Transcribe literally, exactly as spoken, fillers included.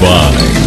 Goodbye.